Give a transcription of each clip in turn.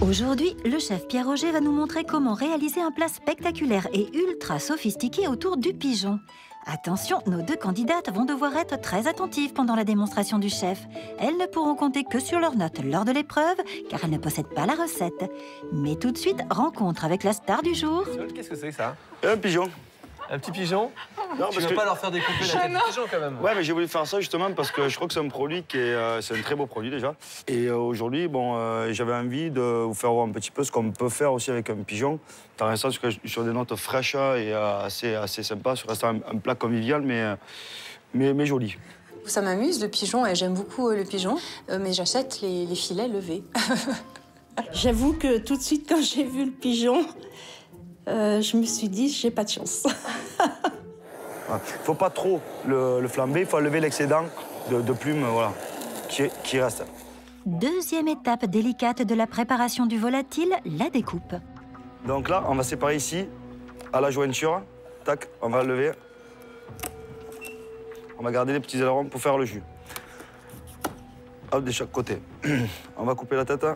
Aujourd'hui, le chef Pierre Augé va nous montrer comment réaliser un plat spectaculaire et ultra sophistiqué autour du pigeon. Attention, nos deux candidates vont devoir être très attentives pendant la démonstration du chef. Elles ne pourront compter que sur leurs notes lors de l'épreuve, car elles ne possèdent pas la recette. Mais tout de suite, rencontre avec la star du jour. Qu'est-ce que c'est, ça? Un pigeon. Un petit pigeon? Non, parce que... pas leur faire découper la tête de pigeon, quand même. Ouais, mais j'ai voulu faire ça, justement, parce que je crois que c'est un produit qui est... c'est un très beau produit, déjà. Et aujourd'hui, bon, j'avais envie de vous faire voir un petit peu ce qu'on peut faire aussi avec un pigeon. T'as raison, sur des notes fraîches et assez sympas, sur un plat convivial, mais joli. Ça m'amuse, le pigeon, et j'aime beaucoup le pigeon, mais j'achète les filets levés. J'avoue que tout de suite, quand j'ai vu le pigeon, je me suis dit, j'ai pas de chance. Il ne faut pas trop le flamber, il faut lever l'excédent de plumes, voilà, qui reste. Deuxième étape délicate de la préparation du volatile, la découpe. Donc là, on va séparer ici, à la jointure. Tac, on va lever. On va garder les petits ailerons pour faire le jus. Hop, de chaque côté. On va couper la tête.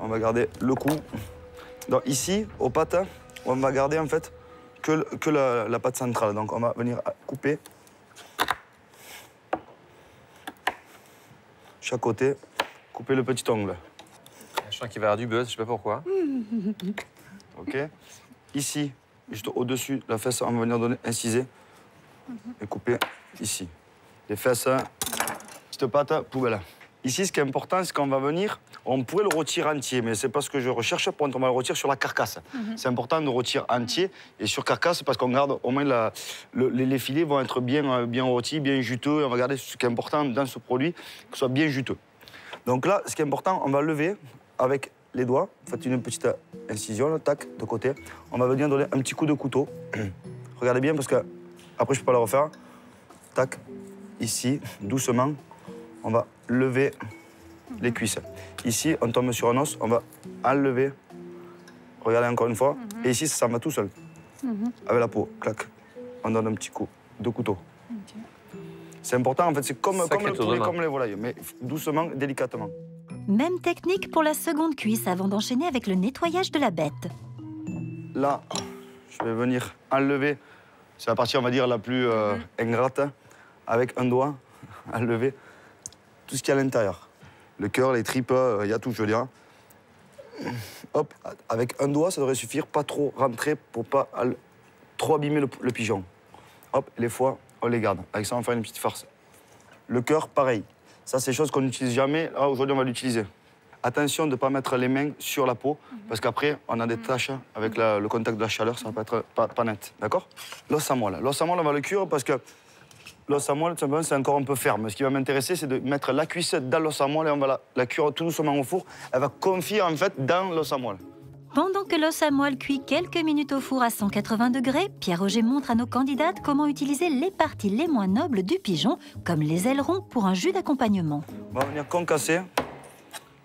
On va garder le cou. Donc ici, aux pattes, on va garder en fait que la patte centrale. Donc on va venir couper chaque côté, couper le petit ongle. Je sens qu'il va y avoir du buzz, je sais pas pourquoi. OK. Ici, juste au-dessus de la fesse, on va venir donner inciser et couper ici. Les fesses, petite patte, poubelle. Ici, ce qui est important, c'est qu'on va venir, on pourrait le rôtir entier, mais c'est pas ce que je recherche, on va le rôtir sur la carcasse. C'est important de rôtir entier et sur carcasse parce qu'on garde au moins les filets vont être bien rôtis, bien juteux. Et on va garder ce qui est important dans ce produit, que ce soit bien juteux. Donc là, ce qui est important, on va lever avec les doigts, faites une petite incision, là, tac, de côté. On va venir donner un petit coup de couteau. Regardez bien parce que après je peux pas le refaire. Tac, ici, doucement. On va lever les cuisses. Ici, on tombe sur un os, on va enlever. Regardez encore une fois. Et ici, ça s'en va tout seul. Avec la peau, clac. On donne un petit coup de couteau. C'est important, en fait, c'est comme les volailles, mais doucement, délicatement. Même technique pour la seconde cuisse avant d'enchaîner avec le nettoyage de la bête. Là, je vais venir enlever. C'est la partie, on va dire, la plus ingrate. Avec un doigt, enlever. Tout ce qu'il y a à l'intérieur. Le cœur, les tripes, il y a tout, je veux dire. Hop, avec un doigt, ça devrait suffire, pas trop rentrer pour pas trop abîmer le pigeon. Hop, les foies, on les garde. Avec ça, on va faire une petite farce. Le cœur, pareil. Ça, c'est des choses qu'on n'utilise jamais. Là, aujourd'hui, on va l'utiliser. Attention de ne pas mettre les mains sur la peau, parce qu'après, on a des taches avec le contact de la chaleur, ça va pas être pas net, d'accord? L'os à moelle. L'os à moelle, on va le cuire parce que l'os à moelle, c'est encore un peu ferme. Ce qui va m'intéresser, c'est de mettre la cuissette dans l'os à moelle et on va la cuire tout doucement au four. Elle va confier, en fait, dans l'os à moelle. Pendant que l'os à moelle cuit quelques minutes au four à 180 degrés, Pierre Augé montre à nos candidates comment utiliser les parties les moins nobles du pigeon, comme les ailerons, pour un jus d'accompagnement. On va venir concasser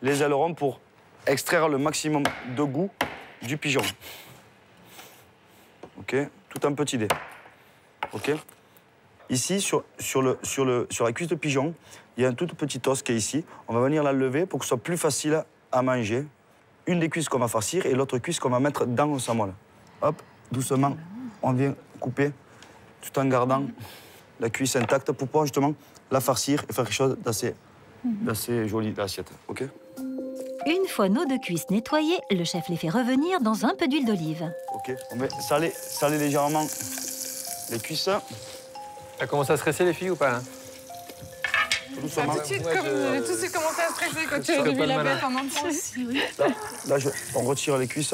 les ailerons pour extraire le maximum de goût du pigeon. OK, tout un petit dé. OK. Ici, sur la cuisse de pigeon, il y a un tout petit os qui est ici. On va venir la lever pour que ce soit plus facile à manger. Une des cuisses qu'on va farcir et l'autre cuisse qu'on va mettre dans le samoule. Hop, doucement, on vient couper tout en gardant la cuisse intacte pour pouvoir justement la farcir et faire quelque chose d'assez joli d'assiette. OK? Une fois nos deux cuisses nettoyées, le chef les fait revenir dans un peu d'huile d'olive. OK, on va saler légèrement les cuisses. Ça commence à stresser les filles ou pas hein? Ça tout de suite, ouais, tout de suite commencé à stresser quand tu as levé la bête en même temps. Là, on retire les cuisses.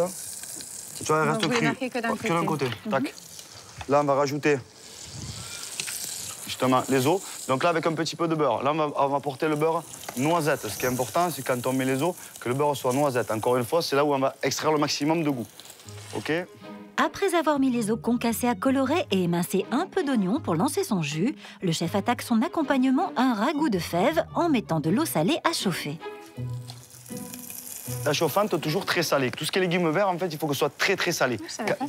Tu vois, elles restent crues. Que d'un côté. Tac. Là, on va rajouter justement les os. Donc là, avec un petit peu de beurre. Là, on va porter le beurre noisette. Ce qui est important, c'est quand on met les os, que le beurre soit noisette. Encore une fois, c'est là où on va extraire le maximum de goût. OK? Après avoir mis les os concassés à colorer et émincé un peu d'oignon pour lancer son jus, le chef attaque son accompagnement à un ragoût de fèves en mettant de l'eau salée à chauffer. La chauffante, toujours très salée. Tout ce qui est légumes verts, en fait, il faut que ce soit très salé.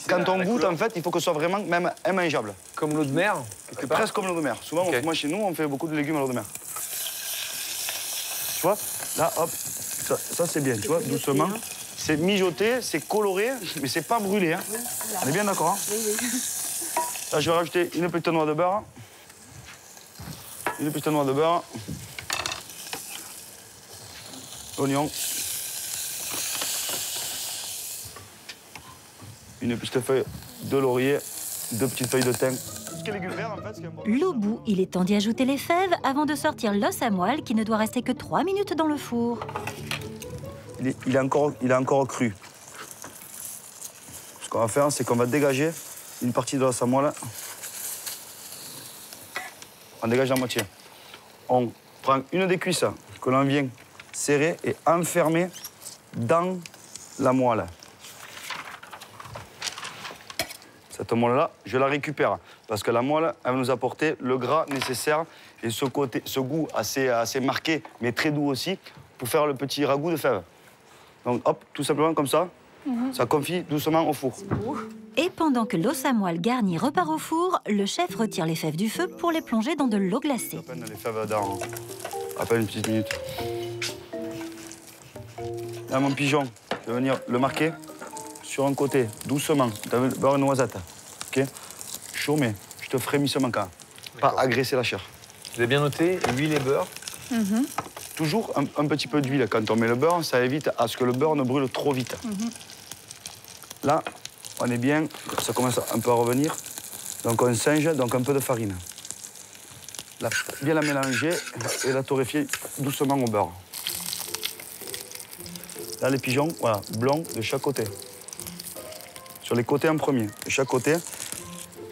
Quand on goûte, en fait, il faut que ce soit vraiment même immangeable. Comme l'eau de mer? Presque comme l'eau de mer. Souvent, moi, chez nous, on fait beaucoup de légumes à l'eau de mer. vois, là, hop, ça c'est bien, tu vois, doucement. C'est mijoté, c'est coloré, mais c'est pas brûlé, hein. On est bien d'accord, hein? Oui, oui. Là, je vais rajouter une petite noix de beurre. Une petite noix de beurre. L'oignon. Une petite feuille de laurier, deux petites feuilles de thym. L'au bout, il est temps d'y ajouter les fèves avant de sortir l'os à moelle qui ne doit rester que 3 minutes dans le four. Il est encore cru. Ce qu'on va faire, c'est qu'on va dégager une partie de l'os à moelle. On dégage la moitié. On prend une des cuisses que l'on vient serrer et enfermer dans la moelle. Cette moelle-là, je la récupère parce que la moelle, elle va nous apporter le gras nécessaire et ce goût assez marqué, mais très doux aussi, pour faire le petit ragoût de fèves. Donc hop, tout simplement comme ça, ça confit doucement au four. Et pendant que l'os à moelle garni repart au four, le chef retire les fèves du feu pour les plonger dans de l'eau glacée. À peine les fèves dans à peine une petite minute. Là, mon pigeon, je vais venir le marquer sur un côté, doucement. Tu vas voir une noisette, ok? Chaud, mais je te frémissement quand même. Pas agresser la chair. Vous avez bien noté, huile et beurre. Toujours un petit peu d'huile. Quand on met le beurre, ça évite à ce que le beurre ne brûle trop vite. Là, on est bien. Ça commence un peu à revenir. Donc, on singe, donc un peu de farine. Là, bien la mélanger et la torréfier doucement au beurre. Là, les pigeons, voilà, blonds de chaque côté. Sur les côtés en premier, de chaque côté.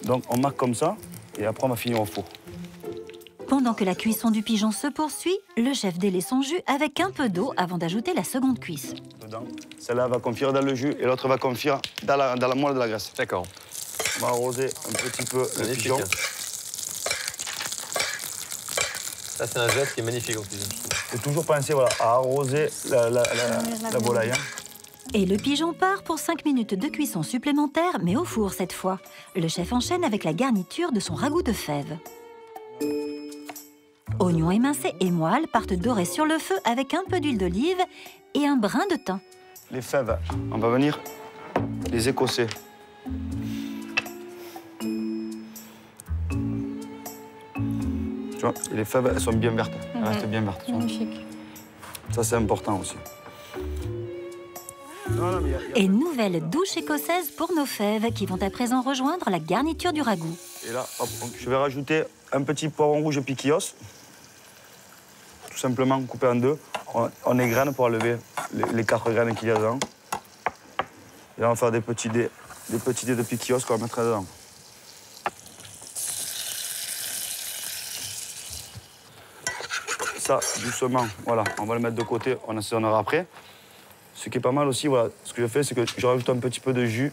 Donc, on marque comme ça et après, on va finir au four. Pendant que la cuisson du pigeon se poursuit, le chef délaie son jus avec un peu d'eau avant d'ajouter la seconde cuisse. Celle-là va confire dans le jus et l'autre va confire dans la moelle de la graisse. D'accord. On va arroser un petit peu le pigeon. Ça, c'est un geste qui est magnifique en cuisine. Il faut toujours penser à arroser la volaille. Et le pigeon part pour 5 minutes de cuisson supplémentaire, mais au four cette fois. Le chef enchaîne avec la garniture de son ragoût de fèves. Oignons émincés et moelle partent dorés sur le feu avec un peu d'huile d'olive et un brin de thym. Les fèves, on va venir les écosser. Tu vois, les fèves, elles sont bien vertes. Elles restent bien vertes. Magnifique. Ça, c'est important aussi. Et nouvelle douche écossaise pour nos fèves qui vont à présent rejoindre la garniture du ragoût. Et là, hop, je vais rajouter un petit poivron rouge piquillos. Tout simplement coupé en deux. On égrène pour enlever les 4 graines qu'il y a dedans. Et là, on va faire des petits dés de piquillos qu'on va mettre dedans. Ça, doucement, voilà, on va le mettre de côté, on assaisonnera après. Ce qui est pas mal aussi, voilà, ce que je fais, c'est que je rajoute un petit peu de jus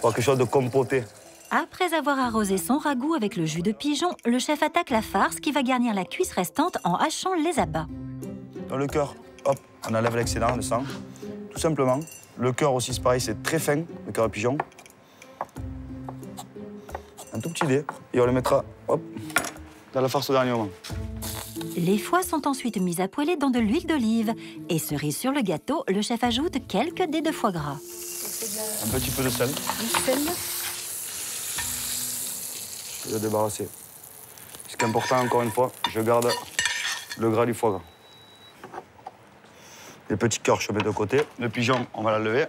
pour quelque chose de compoté. Après avoir arrosé son ragoût avec le jus de pigeon, le chef attaque la farce qui va garnir la cuisse restante en hachant les abats. Dans le cœur, hop, on enlève l'excédent, le sang, tout simplement. Le cœur aussi, c'est pareil, c'est très fin, le cœur de pigeon. Un tout petit dé, et on le mettra, hop, dans la farce au dernier moment. Les foies sont ensuite mises à poêler dans de l'huile d'olive. Et cerise sur le gâteau, le chef ajoute quelques dés de foie gras. Un petit peu de sel. Je vais le débarrasser. Ce qui est important, encore une fois, je garde le gras du foie gras. Les petits cœurs, je mets de côté. Le pigeon, on va la lever.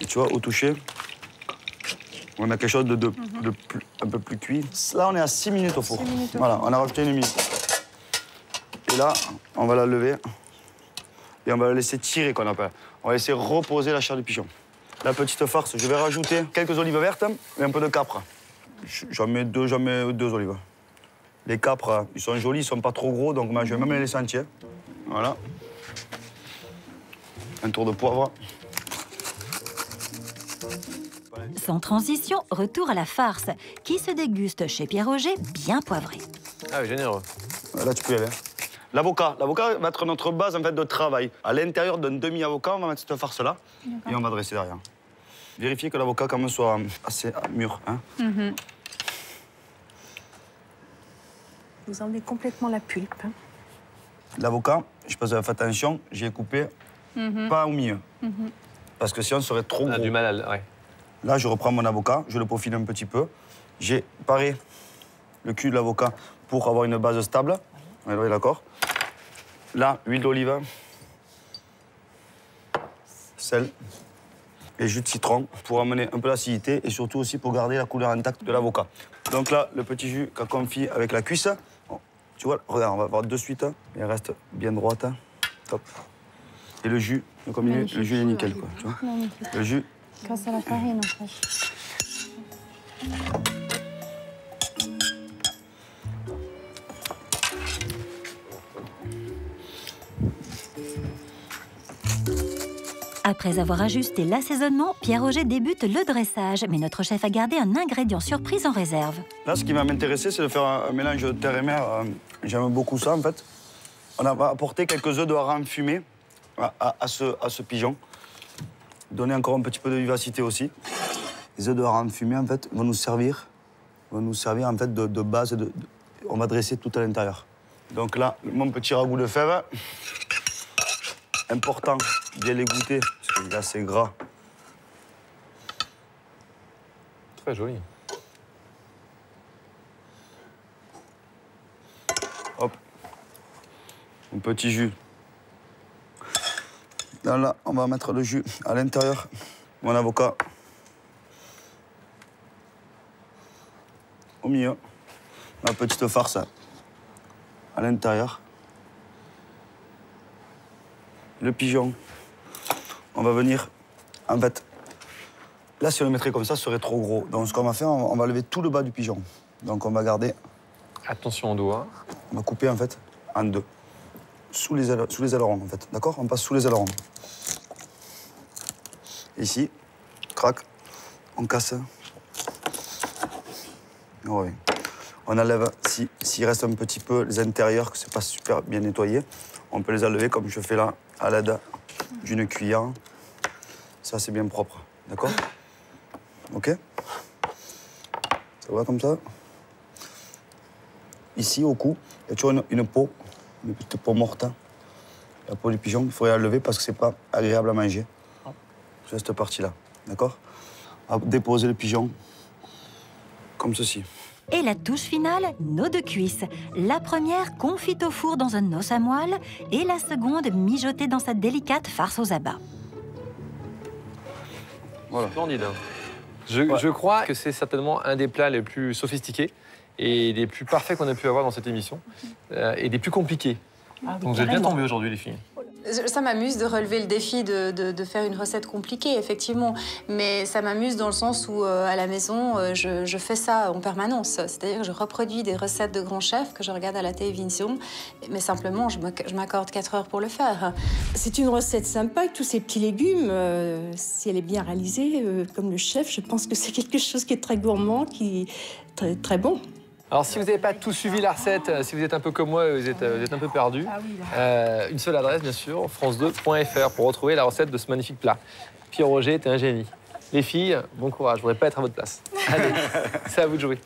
Et tu vois, au toucher, on a quelque chose un peu plus cuit. Là, on est à 6 minutes au four. Voilà, on a rajouté une minute. Et là, on va la lever. Et on va la laisser tirer, qu'on appelle. On va laisser reposer la chair du pigeon. La petite farce, je vais rajouter quelques olives vertes et un peu de capre. J'en mets deux olives. Les capres, ils sont jolis, ils sont pas trop gros, donc moi, je vais même les laisser entiers. Voilà. Un tour de poivre. Sans transition, retour à la farce, qui se déguste chez Pierre Augé, bien poivrée. Ah oui, généreux. Là, tu peux y aller. L'avocat. L'avocat va être notre base en fait, de travail. À l'intérieur d'un demi-avocat, on va mettre cette farce-là et on va dresser derrière. Vérifiez que l'avocat, quand même, soit assez mûr. Hein. Vous enlevez complètement la pulpe. L'avocat, je pense que vous faites attention, j'ai coupé pas au milieu. Parce que sinon, on serait trop gros. On a du mal à... Ouais. Là, je reprends mon avocat, je le profile un petit peu. J'ai paré le cul de l'avocat pour avoir une base stable. Oui. Ouais, d'accord. Là, huile d'olive, sel et jus de citron pour amener un peu d'acidité et surtout aussi pour garder la couleur intacte de l'avocat. Donc là, le petit jus qu'on confie avec la cuisse. Tu vois, regarde, on va voir de suite. Elle reste bien droite. Top. Et le jus, comme il est, le jus est nickel, quoi. Tu vois. Le jus. Quand c'est la farine, en fait. Après avoir ajusté l'assaisonnement, Pierre Augé débute le dressage. Mais notre chef a gardé un ingrédient surprise en réserve. Là, ce qui va m'intéresser, c'est de faire un mélange de terre et mer. J'aime beaucoup ça, en fait. On va apporter quelques œufs de hareng fumés à ce pigeon. Donner encore un petit peu de vivacité aussi. Les œufs de hareng fumés, en fait, vont nous servir en fait, de base. On va dresser tout à l'intérieur. Donc là, mon petit ragoût de fèves. Important, bien l'égoutter, parce qu'il est assez gras. Très joli. Hop. Un petit jus. Là, on va mettre le jus à l'intérieur. Mon avocat. Au milieu. Ma petite farce à l'intérieur. Le pigeon, on va venir, en fait, là, si on le mettrait comme ça, ce serait trop gros. Donc, ce qu'on va faire, on va lever tout le bas du pigeon. Donc, on va garder... Attention au doigt. On va couper, en fait, en deux. Sous les ailerons, en fait, d'accord? On passe sous les ailerons. Ici, crac, on casse. On revient. On enlève, s'il reste un petit peu les intérieurs, que c'est pas super bien nettoyé, on peut les enlever comme je fais là, à l'aide d'une cuillère. Ça, c'est bien propre, d'accord? OK? Ça va comme ça? Ici, au cou, il y a toujours une peau, une petite peau morte. La peau du pigeon, il faudrait la lever parce que c'est pas agréable à manger. C'est cette partie-là, d'accord? On va déposer le pigeon comme ceci. Et la touche finale, nos deux cuisses. La première confite au four dans un os à moelle et la seconde mijotée dans sa délicate farce aux abats. Voilà. Splendide. Je crois que c'est certainement un des plats les plus sophistiqués et des plus parfaits qu'on a pu avoir dans cette émission et des plus compliqués. Ah, donc vous êtes bien tombés aujourd'hui, les filles. Ça m'amuse de relever le défi de faire une recette compliquée, effectivement. Mais ça m'amuse dans le sens où, à la maison, je fais ça en permanence. C'est-à-dire que je reproduis des recettes de grands chefs que je regarde à la télévision, mais simplement, je m'accorde 4 heures pour le faire. C'est une recette sympa avec tous ces petits légumes. Si elle est bien réalisée, comme le chef, je pense que c'est quelque chose qui est très gourmand, qui est très, très bon. Alors, si vous n'avez pas tout suivi la recette, si vous êtes un peu comme moi, vous êtes un peu perdu, une seule adresse, bien sûr, france2.fr, pour retrouver la recette de ce magnifique plat. Pierre Augé était un génie. Les filles, bon courage, je ne voudrais pas être à votre place. Allez, c'est à vous de jouer.